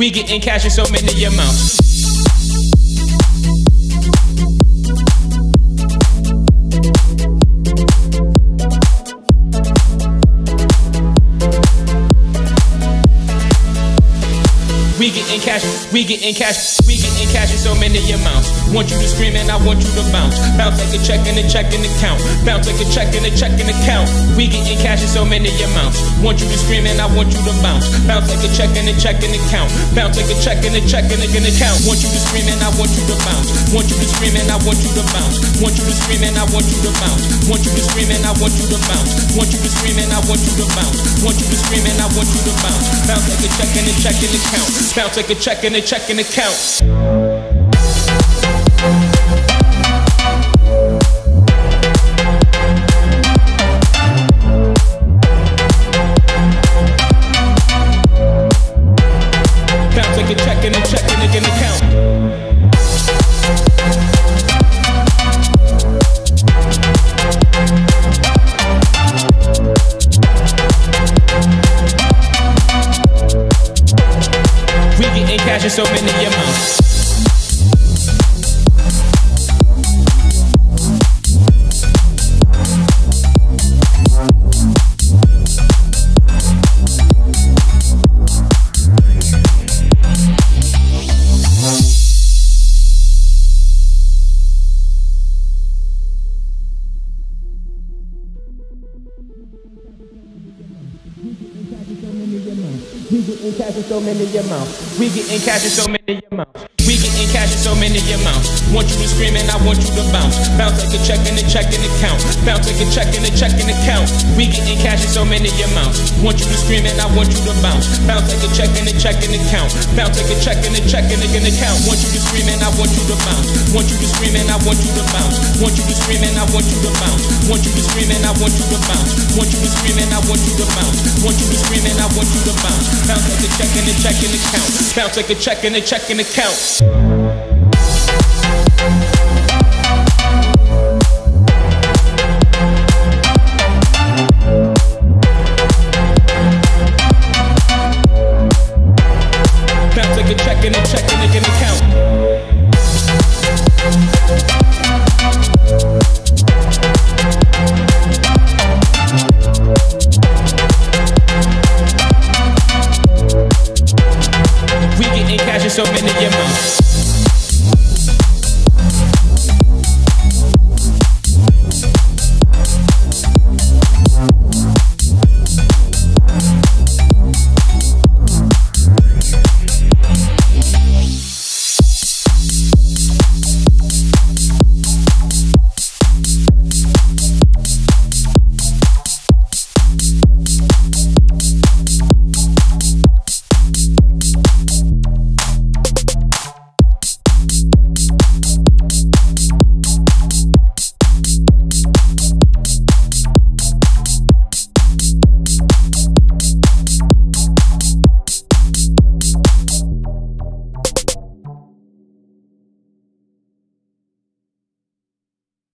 We getting cash in so many amounts. We getting cash, in so many amounts. Want you to scream and I want you to bounce. Bounce like a check in a checking account. Bounce like a check in a checking account. We getting cash in so many amounts. Want you to scream and I want you to bounce. Bounce like a check in a checking account. Bounce like a check in a checking account. Want you to scream and I want you to bounce. Want you to scream and I want you to bounce. Want you to scream and I want you to bounce. Want you to scream and I want you to bounce. Want you to scream and I want you to bounce. Want you to scream and I want you to bounce. Bounce like a check in a checking account. Bounce like a check in a checking account. So many amounts. We getting cash in so many amounts. We getting cash in so many amounts. We getting cash in so many amounts. Want you to scream and I want you to bounce. Bounce like a check in a checking account. Bounce like a check in a checking account. We getting cash in so many amounts. Want you to scream and I want you to bounce. Bounce like a check in a checking account. Bounce like a check in a checking account. Want you to scream and I want you to bounce. Want you to scream and I want you to bounce. Want you to scream and I want you to bounce. Want you to scream and I want you to bounce. Want you to scream and I want you to bounce. Want you to scream and I want you to bounce. Bounce like a check in a checking account. Bounce like a check in a checking account. So many amounts.